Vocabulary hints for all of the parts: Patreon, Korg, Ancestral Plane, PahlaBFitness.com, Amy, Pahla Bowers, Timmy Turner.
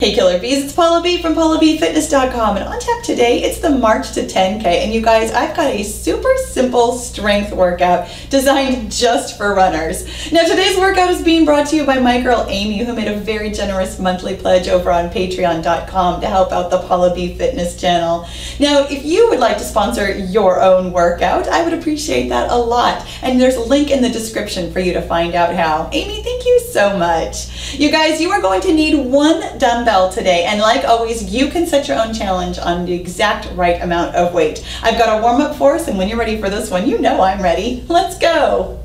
Hey Killer Bees, it's Pahla B from PahlaBFitness.com, and on tap today it's the March to 10K, and you guys, I've got a super simple strength workout designed just for runners. Now today's workout is being brought to you by my girl Amy, who made a very generous monthly pledge over on patreon.com to help out the Pahla B Fitness channel. Now if you would like to sponsor your own workout, I would appreciate that a lot, and there's a link in the description for you to find out how. Amy, thank you so much. You guys, you are going to need one dumbbell today, and like always, you can set your own challenge on the exact right amount of weight. I've got a warm-up for us, and when you're ready for this one, you know I'm ready. Let's go.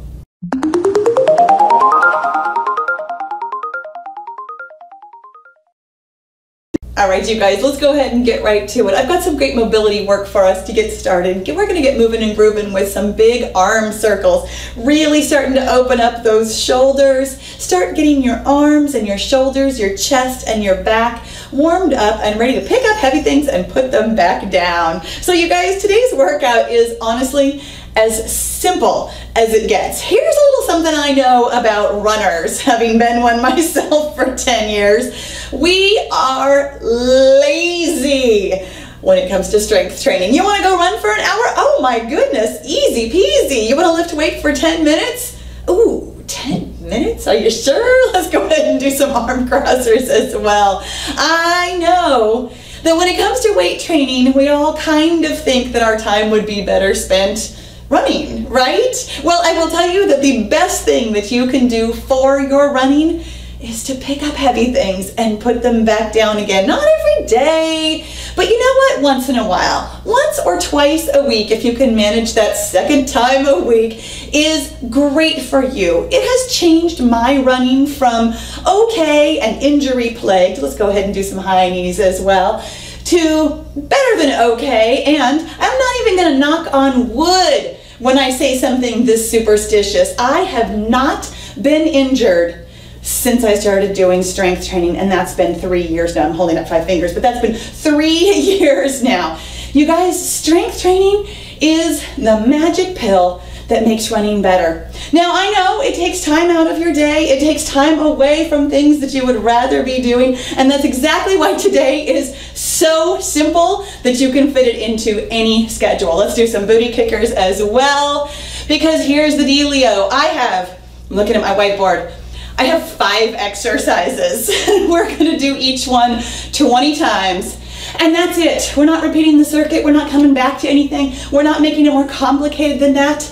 All right, you guys, let's go ahead and get right to it. I've got some great mobility work for us to get started. We're gonna get moving and grooving with some big arm circles, really starting to open up those shoulders. Start getting your arms and your shoulders, your chest and your back warmed up and ready to pick up heavy things and put them back down. So you guys, today's workout is honestly as simple as it gets. Here's a little something I know about runners, having been one myself for 10 years. We are lazy when it comes to strength training. You wanna go run for an hour? Oh my goodness, easy peasy. You wanna lift weight for 10 minutes? Ooh. 10 minutes? Are you sure? Let's go ahead and do some arm crossers as well. I know that when it comes to weight training, we all kind of think that our time would be better spent running, right? Well, I will tell you that the best thing that you can do for your running is to pick up heavy things and put them back down again. Not every day, but you know what? Once in a while, once or twice a week, if you can manage that second time a week, is great for you. It has changed my running from okay and injury plagued, let's go ahead and do some high knees as well, to better than okay, and I'm not even gonna knock on wood when I say something this superstitious. I have not been injured since I started doing strength training, and that's been 3 years now. I'm holding up 5 fingers, but that's been 3 years now. You guys, strength training is the magic pill that makes running better. Now I know it takes time out of your day, it takes time away from things that you would rather be doing, and that's exactly why today is so simple that you can fit it into any schedule. Let's do some booty kickers as well, because here's the dealio. I'm looking at my whiteboard, I have 5 exercises. We're gonna do each one 20 times. And that's it. We're not repeating the circuit. We're not coming back to anything. We're not making it more complicated than that.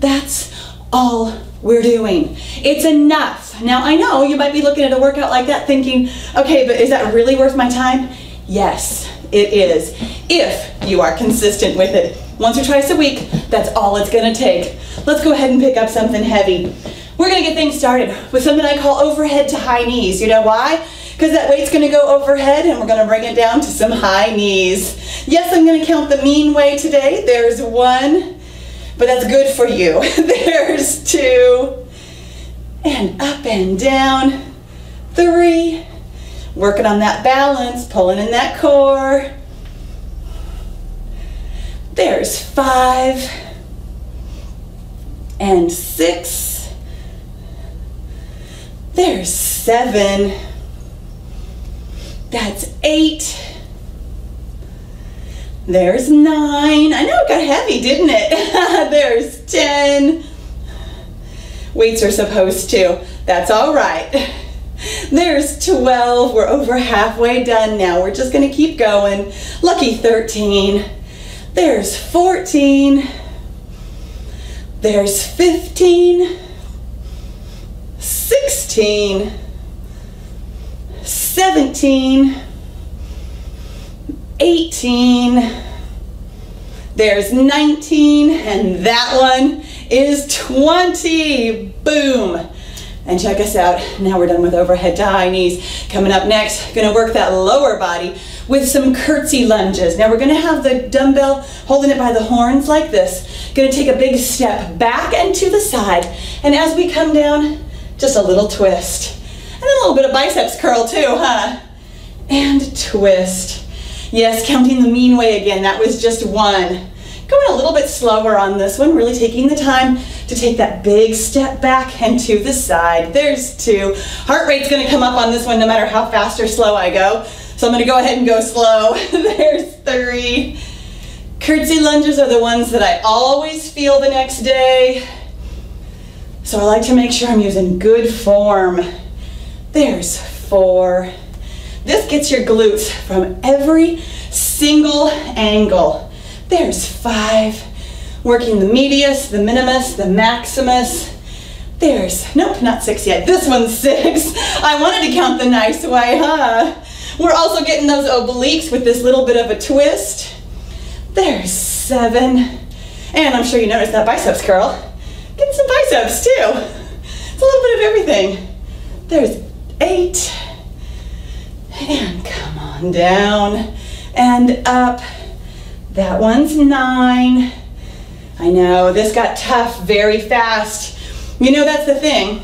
That's all we're doing. It's enough. Now I know you might be looking at a workout like that thinking, okay, but is that really worth my time? Yes, it is. If you are consistent with it. Once or twice a week, that's all it's gonna take. Let's go ahead and pick up something heavy. We're gonna get things started with something I call overhead to high knees. You know why? Because that weight's gonna go overhead and we're gonna bring it down to some high knees. Yes, I'm gonna count the mean way today. There's 1, but that's good for you. There's 2, and up and down, 3. Working on that balance, pulling in that core. There's 5, and 6. There's 7, that's 8, there's 9, I know it got heavy, didn't it? There's 10, weights are supposed to, that's all right. There's 12, we're over halfway done now, we're just gonna keep going. Lucky 13, there's 14, there's 15, 16, 17, 18, there's 19, and that one is 20, boom. And check us out, now we're done with overhead to high knees. Coming up next, gonna work that lower body with some curtsy lunges. Now we're gonna have the dumbbell holding it by the horns like this. Gonna take a big step back and to the side, and as we come down, just a little twist. And then a little bit of biceps curl too, huh? And twist. Yes, counting the mean way again, that was just 1. Going a little bit slower on this one, really taking the time to take that big step back and to the side. There's two. Heart rate's gonna come up on this one no matter how fast or slow I go. So I'm gonna go ahead and go slow. There's three. Curtsy lunges are the ones that I always feel the next day. So I like to make sure I'm using good form. There's four. This gets your glutes from every single angle. There's five. Working the medius, the minimus, the maximus. There's, nope, not six yet. This one's six. I wanted to count the nice way, huh? We're also getting those obliques with this little bit of a twist. There's seven. And I'm sure you noticed that biceps curl. Getting some biceps too. It's a little bit of everything. There's eight. And come on down and up. That one's nine. I know, this got tough very fast. You know, that's the thing.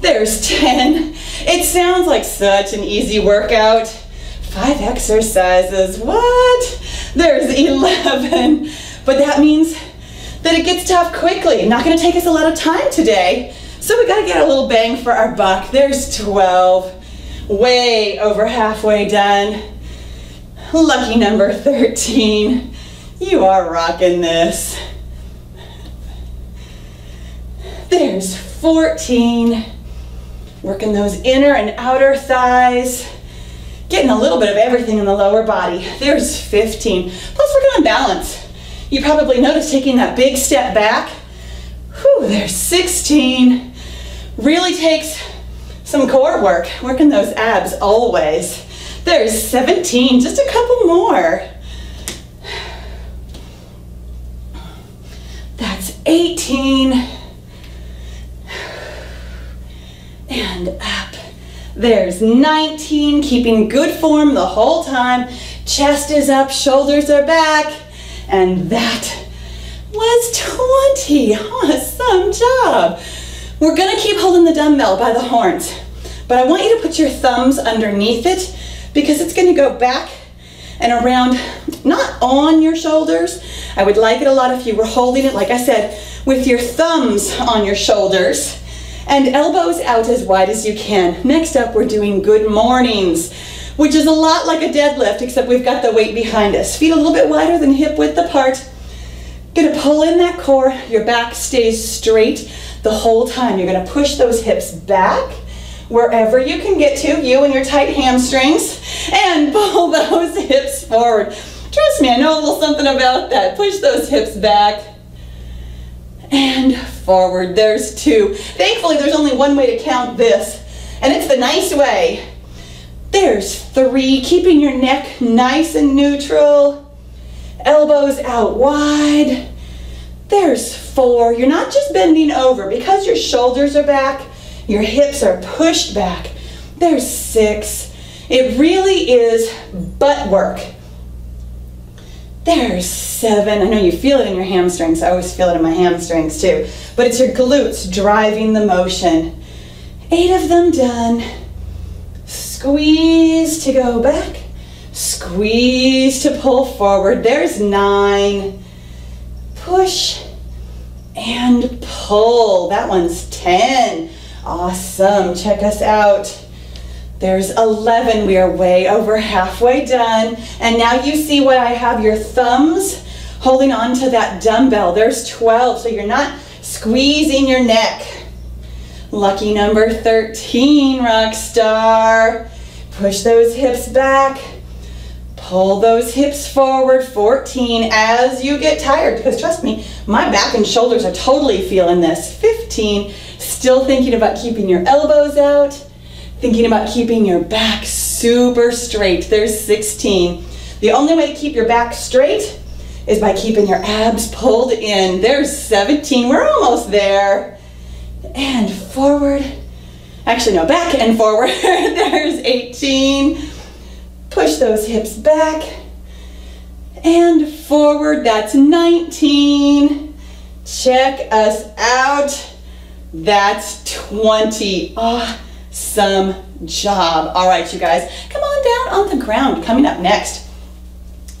There's 10. It sounds like such an easy workout. Five exercises, what? There's 11. But that means that it gets tough quickly. Not gonna take us a lot of time today. So we gotta get a little bang for our buck. There's 12. Way over halfway done. Lucky number 13. You are rocking this. There's 14. Working those inner and outer thighs. Getting a little bit of everything in the lower body. There's 15. Plus working on balance. You probably noticed taking that big step back. Whew, there's 16. Really takes some core work, working those abs always. There's 17, just a couple more. That's 18. And up. There's 19, keeping good form the whole time. Chest is up, shoulders are back. And that was 20. Awesome job. We're gonna keep holding the dumbbell by the horns, but I want you to put your thumbs underneath it because it's gonna go back and around, not on your shoulders. I would like it a lot if you were holding it, like I said, with your thumbs on your shoulders and elbows out as wide as you can. Next up, we're doing good mornings, which is a lot like a deadlift, except we've got the weight behind us. Feet a little bit wider than hip width apart. Gonna pull in that core, your back stays straight the whole time. You're gonna push those hips back wherever you can get to, you and your tight hamstrings, and pull those hips forward. Trust me, I know a little something about that. Push those hips back and forward. There's two. Thankfully, there's only one way to count this, and it's the nice way. There's three, keeping your neck nice and neutral, elbows out wide. There's four. You're not just bending over. Because your shoulders are back, your hips are pushed back. There's six. It really is butt work. There's seven. I know you feel it in your hamstrings. I always feel it in my hamstrings too. But it's your glutes driving the motion. Eight of them done. Squeeze to go back. Squeeze to pull forward. There's nine. Push and pull. That one's 10. Awesome. Check us out. There's 11. We are way over halfway done. And now you see what I have your thumbs holding on to that dumbbell. There's 12. So you're not squeezing your neck. Lucky number 13, rock star. Push those hips back. Pull those hips forward, 14, as you get tired, because trust me, my back and shoulders are totally feeling this. 15, still thinking about keeping your elbows out, thinking about keeping your back super straight. There's 16. The only way to keep your back straight is by keeping your abs pulled in. There's 17, we're almost there. And forward, actually no, back and forward. There's 18. Push those hips back and forward. That's 19. Check us out. That's 20. Awesome job. All right, you guys, come on down on the ground. Coming up next,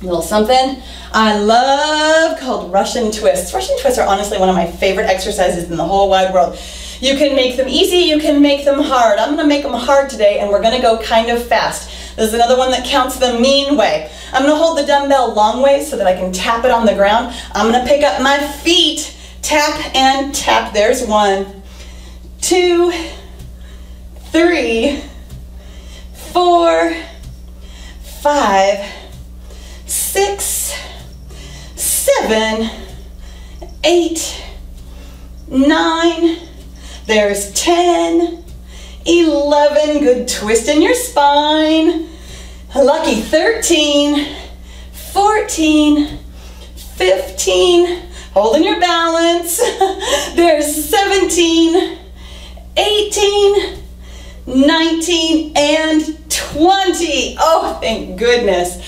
a little something. I love called Russian twists. Russian twists are honestly one of my favorite exercises in the whole wide world. You can make them easy, you can make them hard. I'm gonna make them hard today and we're gonna go kind of fast. There's another one that counts the mean way. I'm gonna hold the dumbbell long way so that I can tap it on the ground. I'm gonna pick up my feet, tap and tap. There's one, two, three, four, five, six, 7, 8, 9, there's 10, 11, good twist in your spine, lucky 13, 14, 15, holding your balance, there's 17, 18, 19, and 20, oh thank goodness.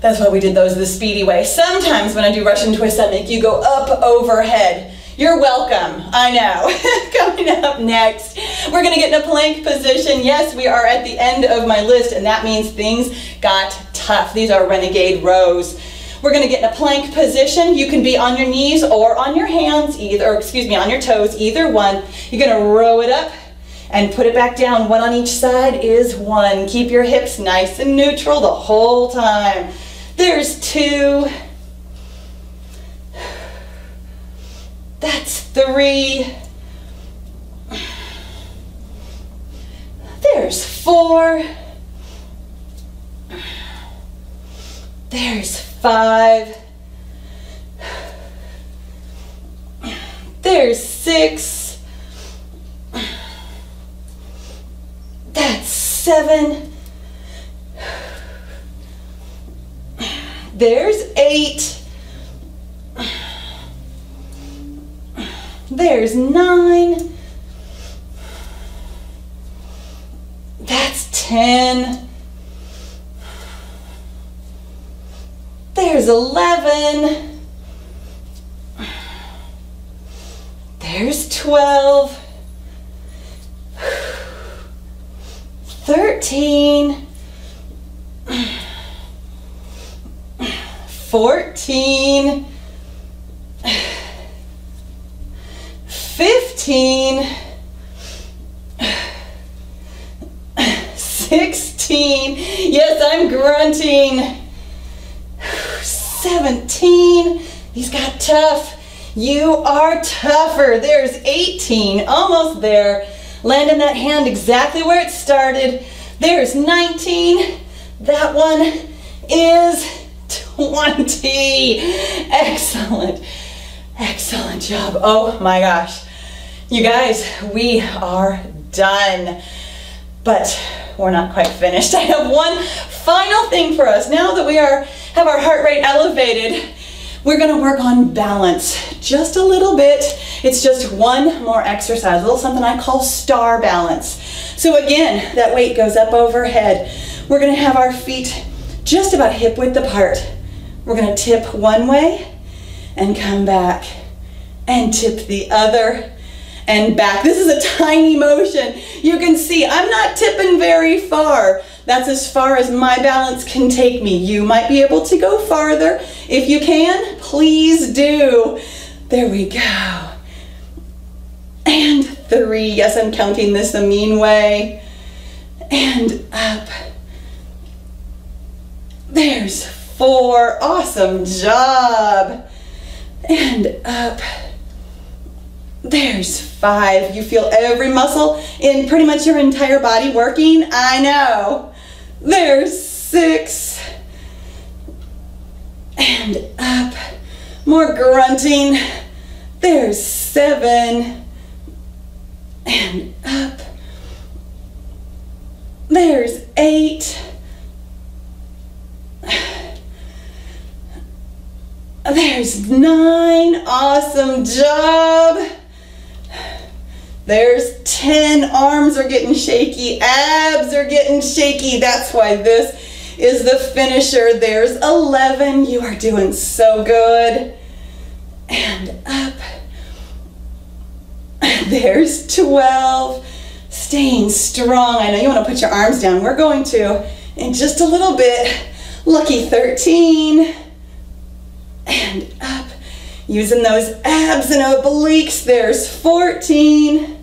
That's why we did those the speedy way. Sometimes when I do Russian twists, I make you go up overhead. You're welcome, I know. Coming up next, we're gonna get in a plank position. Yes, we are at the end of my list, and that means things got tough. These are renegade rows. We're gonna get in a plank position. You can be on your knees or on your hands, on your toes, either one. You're gonna row it up and put it back down. One on each side is one. Keep your hips nice and neutral the whole time. There's 2, that's 3, there's 4, there's 5, there's 6, that's 7, there's 8, there's 9, that's 10, there's 11, there's 12, 13, 14, 15, 16, yes, I'm grunting, 17, these got tough, you are tougher, there's 18, almost there, landing that hand exactly where it started, there's 19, that one is 20. Excellent. Excellent job. Oh my gosh. You guys, we are done. But we're not quite finished. I have one final thing for us. Now that we have our heart rate elevated, we're going to work on balance just a little bit. It's just one more exercise, a little something I call star balance. So again, that weight goes up overhead. We're going to have our feet just about hip width apart. We're gonna tip one way and come back and tip the other and back. This is a tiny motion. You can see I'm not tipping very far. That's as far as my balance can take me. You might be able to go farther. If you can, please do. There we go. And 3, yes, I'm counting this the mean way. And up. There's 4, awesome job. And up, there's 5. You feel every muscle in pretty much your entire body working, I know. There's 6, and up, more grunting. There's 7, and up. There's 8. There's 9, awesome job. There's 10, arms are getting shaky, abs are getting shaky. That's why this is the finisher. There's 11, you are doing so good. And up. There's 12, staying strong. I know you want to put your arms down. We're going to in just a little bit. Lucky 13. And up. Using those abs and obliques. There's 14.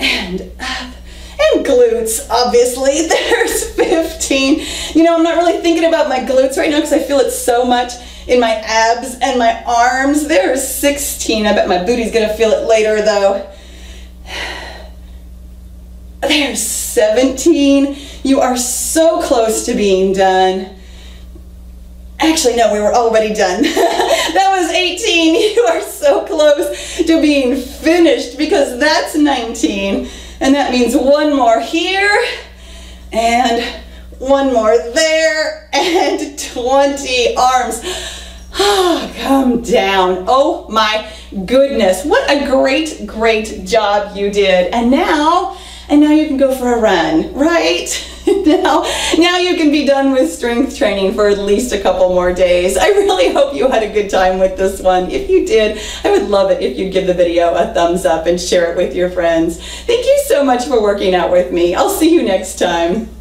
And up. And glutes, obviously. There's 15. You know, I'm not really thinking about my glutes right now because I feel it so much in my abs and my arms. There's 16. I bet my booty's going to feel it later, though. There's 17. You are so close to being done. Actually, no, we were already done. That was 18. You are so close to being finished because that's 19. And that means one more here and one more there and 20. Arms. Oh, come down. Oh my goodness. What a great, great job you did. And now you can go for a run, right? Now you can be done with strength training for at least a couple more days. I really hope you had a good time with this one. If you did, I would love it if you'd give the video a thumbs up and share it with your friends. Thank you so much for working out with me. I'll see you next time.